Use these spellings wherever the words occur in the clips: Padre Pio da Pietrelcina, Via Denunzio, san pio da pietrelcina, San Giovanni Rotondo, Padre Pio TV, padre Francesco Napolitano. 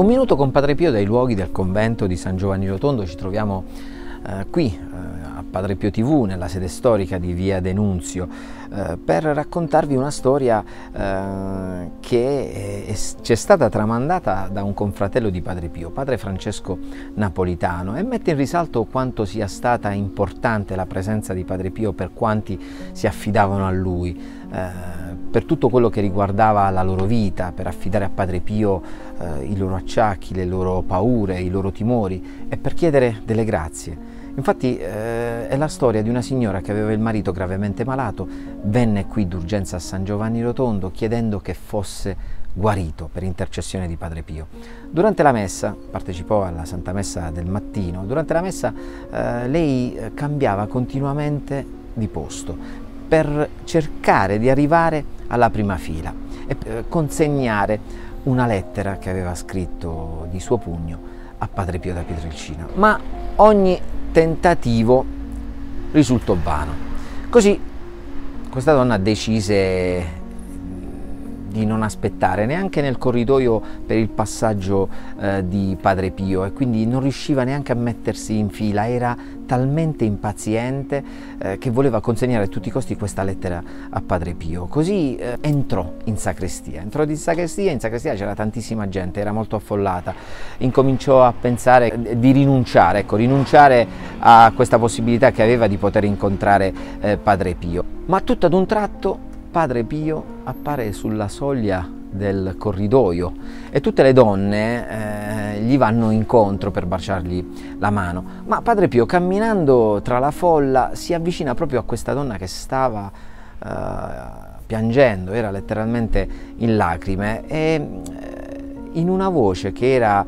Un minuto con Padre Pio dai luoghi del convento di San Giovanni Rotondo. Ci troviamo qui a Padre Pio TV, nella sede storica di Via Denunzio, per raccontarvi una storia che ci è stata tramandata da un confratello di Padre Pio, padre Francesco Napolitano, e mette in risalto quanto sia stata importante la presenza di Padre Pio per quanti si affidavano a lui, per tutto quello che riguardava la loro vita, per affidare a Padre Pio i loro acciacchi, le loro paure, i loro timori e per chiedere delle grazie. Infatti è la storia di una signora che aveva il marito gravemente malato, venne qui d'urgenza a San Giovanni Rotondo chiedendo che fosse guarito per intercessione di Padre Pio. Durante la messa, partecipò alla Santa Messa del mattino, durante la messa lei cambiava continuamente di posto per cercare di arrivare alla prima fila e consegnare una lettera che aveva scritto di suo pugno a Padre Pio da Pietrelcina, ma ogni tentativo risultò vano. Così questa donna decise di non aspettare neanche nel corridoio per il passaggio di Padre Pio, e quindi non riusciva neanche a mettersi in fila, era talmente impaziente che voleva consegnare a tutti i costi questa lettera a Padre Pio. Così entrò in sacrestia, in sacrestia c'era tantissima gente, era molto affollata, incominciò a pensare di rinunciare, ecco, rinunciare a questa possibilità che aveva di poter incontrare Padre Pio. Ma tutto ad un tratto Padre Pio appare sulla soglia del corridoio e tutte le donne gli vanno incontro per baciargli la mano, ma Padre Pio, camminando tra la folla, si avvicina proprio a questa donna che stava piangendo, era letteralmente in lacrime, e in una voce che era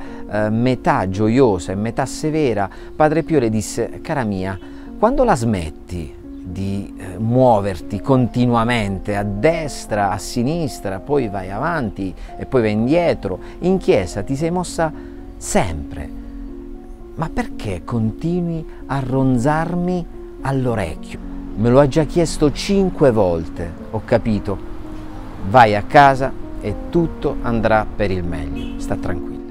metà gioiosa e metà severa, Padre Pio le disse: cara mia, quando la smetti di muoverti continuamente a destra, a sinistra, poi vai avanti e poi vai indietro, in chiesa ti sei mossa sempre, ma perché continui a ronzarmi all'orecchio? Me lo ha già chiesto 5 volte, ho capito, vai a casa e tutto andrà per il meglio, sta tranquillo.